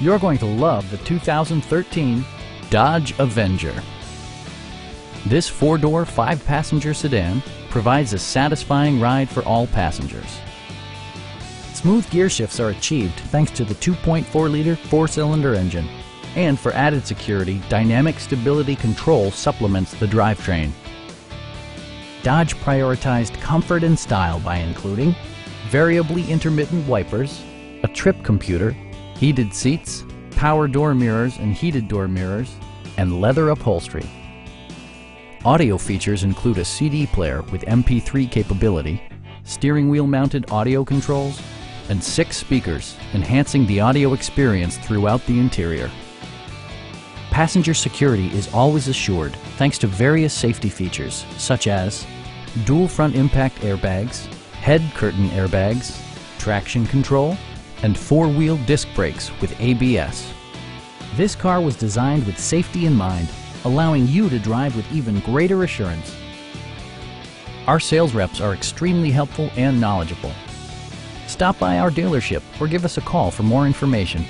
You're going to love the 2013 Dodge Avenger. This four-door, five-passenger sedan provides a satisfying ride for all passengers. Smooth gear shifts are achieved thanks to the 2.4-liter four-cylinder engine. And for added security, dynamic stability control supplements the drivetrain. Dodge prioritized comfort and style by including variably intermittent wipers, a trip computer, heated seats, power door mirrors and heated door mirrors, and leather upholstery. Audio features include a CD player with MP3 capability, steering wheel mounted audio controls, and 6 speakers, enhancing the audio experience throughout the interior. Passenger security is always assured thanks to various safety features such as dual front impact airbags, head curtain airbags, traction control, and four-wheel disc brakes with ABS. This car was designed with safety in mind, allowing you to drive with even greater assurance. Our sales reps are extremely helpful and knowledgeable. Stop by our dealership or give us a call for more information.